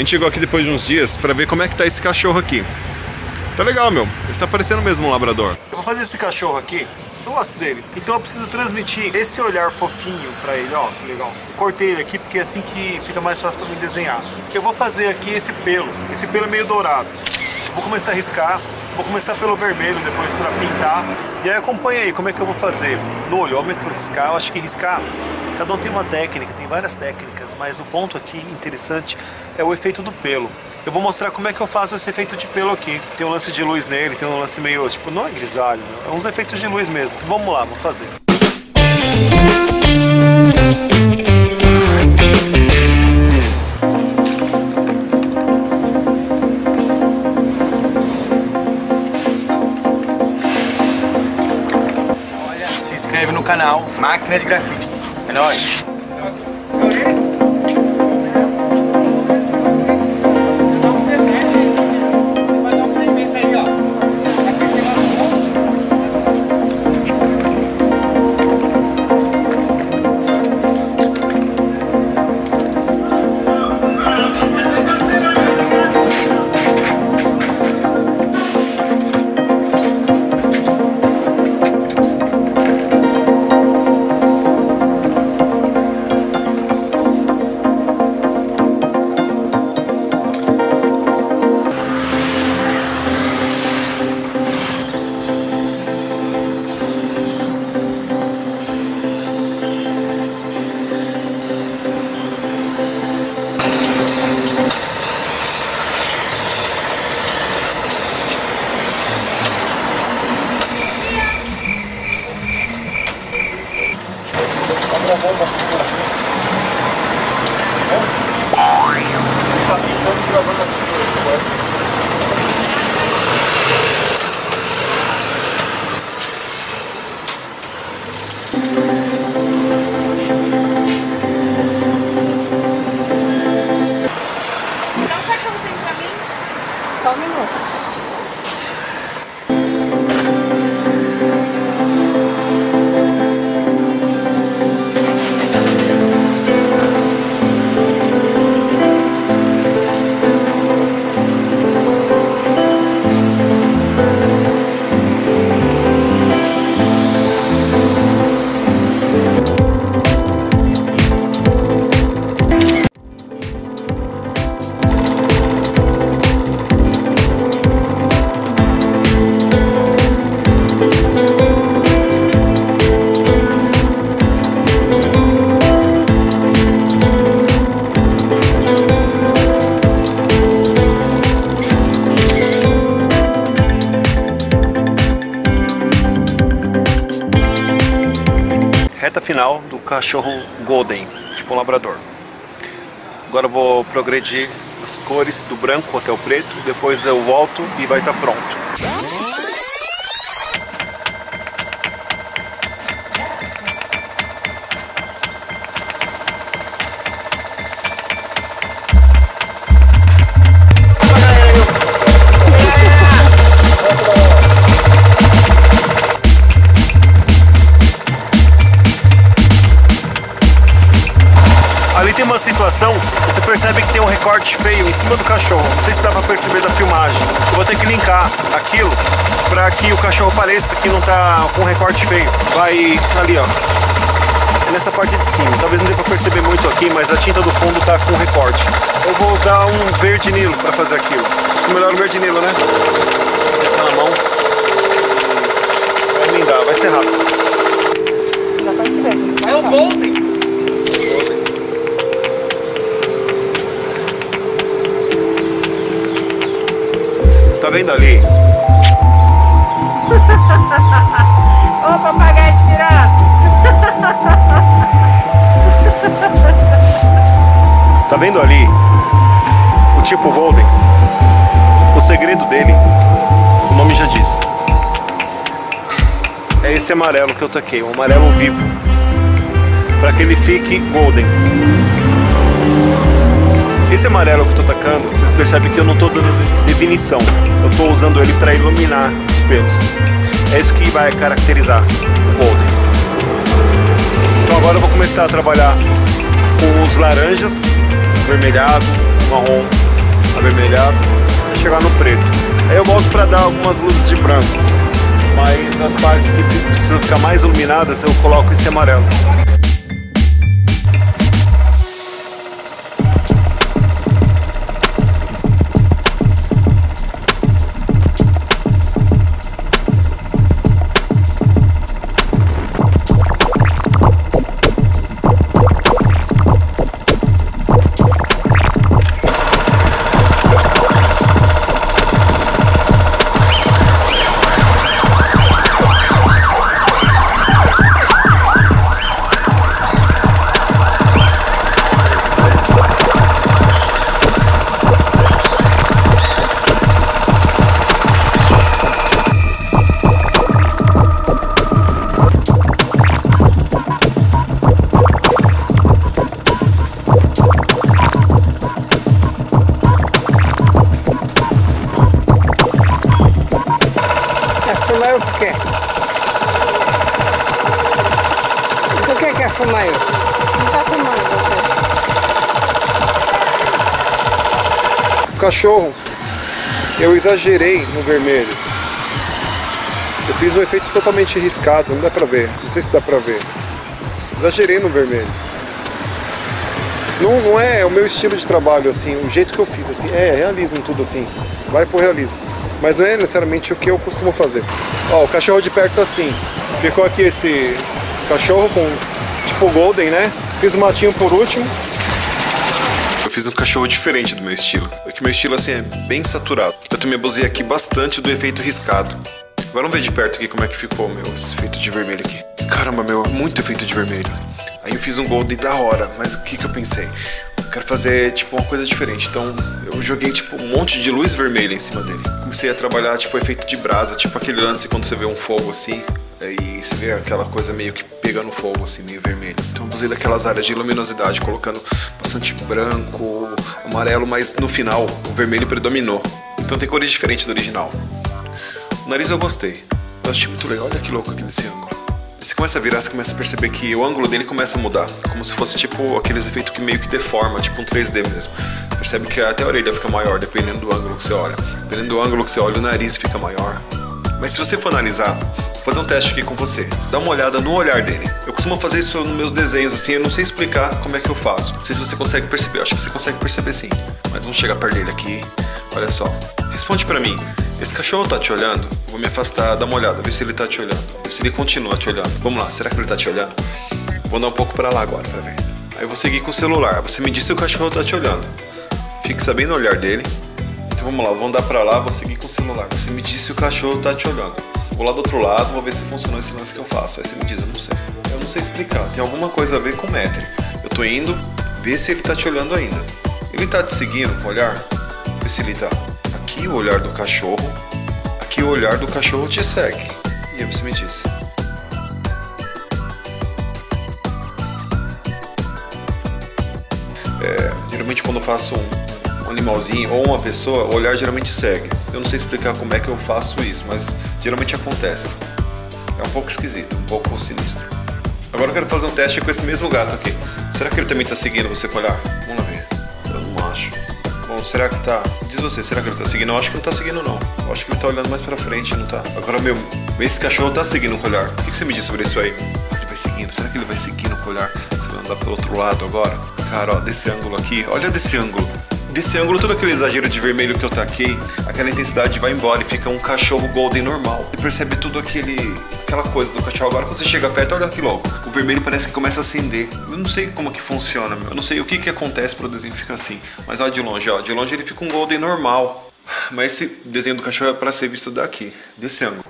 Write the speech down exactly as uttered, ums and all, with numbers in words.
A gente chegou aqui depois de uns dias pra ver como é que tá esse cachorro aqui. Tá legal, meu. Ele tá parecendo mesmo um labrador. Eu vou fazer esse cachorro aqui. Eu gosto dele. Então eu preciso transmitir esse olhar fofinho pra ele. Ó, que legal. Eu cortei ele aqui porque é assim que fica mais fácil pra mim desenhar. Eu vou fazer aqui esse pelo. Esse pelo é meio dourado. Eu vou começar a riscar. Vou começar pelo vermelho depois pra pintar. E aí acompanha aí como é que eu vou fazer. No olhômetro, riscar. Eu acho que riscar... Cada um tem uma técnica, tem várias técnicas, mas o ponto aqui interessante é o efeito do pelo. Eu vou mostrar como é que eu faço esse efeito de pelo aqui. Tem um lance de luz nele, tem um lance meio, tipo, não é grisalho, é uns efeitos de luz mesmo. Então vamos lá, vou fazer. Olha, se inscreve no canal Máquina de Grafite. É nóis! Final do cachorro Golden, tipo um labrador. Agora eu vou progredir as cores do branco até o preto, depois eu volto e vai estar pronto. Uma situação, você percebe que tem um recorte feio em cima do cachorro, não sei se dá pra perceber da filmagem, eu vou ter que linkar aquilo pra que o cachorro pareça que não tá com um recorte feio, vai ali ó, é nessa parte de cima, talvez não dê pra perceber muito aqui, mas a tinta do fundo tá com recorte, eu vou usar um verde nilo pra fazer aquilo, melhor o verde nilo né, tá na mão, vai lindar, vai ser rápido, é o Golden. Tá vendo ali? Ô papagaio tirado! Tá vendo ali? O tipo Golden. O segredo dele, o nome já diz. É esse amarelo que eu taquei, um amarelo vivo. Para que ele fique Golden. Esse amarelo que eu tô tacando, vocês percebem que eu não tô dando definição. Eu tô usando ele para iluminar os pelos. É isso que vai caracterizar o Golden. Então agora eu vou começar a trabalhar com os laranjas, vermelhado, marrom avermelhado e chegar no preto. Aí eu volto para dar algumas luzes de branco, mas as partes que precisam ficar mais iluminadas eu coloco esse amarelo. Fumar eu. Não tá fumando você. Cachorro, eu exagerei no vermelho. Eu fiz um efeito totalmente riscado, não dá pra ver. Não sei se dá pra ver. Exagerei no vermelho. Não, não é o meu estilo de trabalho, assim, o jeito que eu fiz, assim, é realismo tudo assim. Vai pro realismo. Mas não é necessariamente o que eu costumo fazer. Ó, o cachorro de perto tá assim. Ficou aqui esse cachorro com tipo golden, né? Fiz o matinho por último. Eu fiz um cachorro diferente do meu estilo, porque meu estilo assim é bem saturado. Eu também abusei aqui bastante do efeito riscado. Agora vamos ver de perto aqui como é que ficou meu, esse efeito de vermelho aqui. Caramba, meu, muito efeito de vermelho. Aí eu fiz um golden da hora, mas o que que eu pensei? Eu quero fazer tipo uma coisa diferente, então eu joguei tipo um monte de luz vermelha em cima dele. Comecei a trabalhar tipo efeito de brasa, tipo aquele lance quando você vê um fogo assim. Aí você vê aquela coisa meio que pega no fogo, assim, meio vermelho. Então eu usei daquelas áreas de luminosidade, colocando bastante branco, amarelo, mas no final o vermelho predominou. Então tem cores diferentes do original. O nariz eu gostei. Eu achei muito legal. Olha que louco aqui nesse ângulo. Você começa a virar, você começa a perceber que o ângulo dele começa a mudar. Como se fosse tipo aqueles efeitos que meio que deforma, tipo um três D mesmo. Percebe que até a orelha fica maior, dependendo do ângulo que você olha. Dependendo do ângulo que você olha, o nariz fica maior. Mas se você for analisar, vou fazer um teste aqui com você. Dá uma olhada no olhar dele. Eu costumo fazer isso nos meus desenhos, assim, eu não sei explicar como é que eu faço. Não sei se você consegue perceber, acho que você consegue perceber sim. Mas vamos chegar perto dele aqui, olha só. Responde pra mim, esse cachorro tá te olhando? Eu vou me afastar, dar uma olhada, ver se ele tá te olhando. Ver se ele continua te olhando. Vamos lá, será que ele tá te olhando? Vou andar um pouco pra lá agora, pra ver. Aí eu vou seguir com o celular, você me diz se o cachorro tá te olhando. Fixa bem no olhar dele. Então vamos lá, vou andar pra lá, vou seguir com o celular. Você me diz se o cachorro tá te olhando. Vou lá do outro lado, vou ver se funcionou esse lance que eu faço. Aí você me diz, eu não sei. Eu não sei explicar, tem alguma coisa a ver com métrica. Eu tô indo, ver se ele tá te olhando ainda. Ele tá te seguindo com o olhar? Vê se ele tá. Aqui o olhar do cachorro, aqui o olhar do cachorro te segue. E aí você me diz. É, geralmente quando eu faço um, um animalzinho ou uma pessoa, o olhar geralmente segue. Eu não sei explicar como é que eu faço isso, mas geralmente acontece. É um pouco esquisito, um pouco sinistro. Agora eu quero fazer um teste com esse mesmo gato aqui. Será que ele também está seguindo você com o olhar? Vamos lá ver. Eu não acho. Bom, será que tá... Diz você, será que ele está seguindo? Eu acho que não está seguindo não. Eu acho que ele está olhando mais para frente, não tá? Agora, meu, esse cachorro está seguindo com o olhar. O que você me diz sobre isso aí? Ele vai seguindo. Será que ele vai seguindo com o olhar? Você vai andar pelo outro lado agora? Cara, ó, desse ângulo aqui. Olha desse ângulo. Desse ângulo, todo aquele exagero de vermelho que eu taquei, aquela intensidade vai embora e fica um cachorro golden normal. Você percebe tudo aquele, aquela coisa do cachorro. Agora, quando você chega perto, olha aqui logo. O vermelho parece que começa a acender. Eu não sei como que funciona, meu. Eu não sei o que que acontece para o desenho ficar assim. Mas olha de longe, ó. De longe ele fica um golden normal. Mas esse desenho do cachorro é para ser visto daqui, desse ângulo.